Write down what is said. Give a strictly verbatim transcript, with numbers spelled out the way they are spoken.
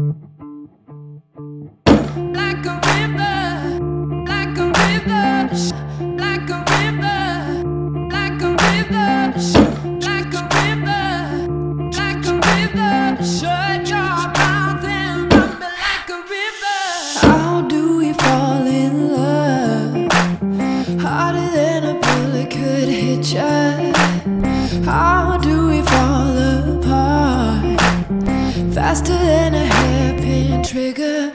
Like a river, like a river, like a river, like a river, like a river, like a river. Shut your mouth and rumble like a river. How do we fall in love? Harder than a bullet could hit ya. How do we fall apart? Faster than a hairpin trigger.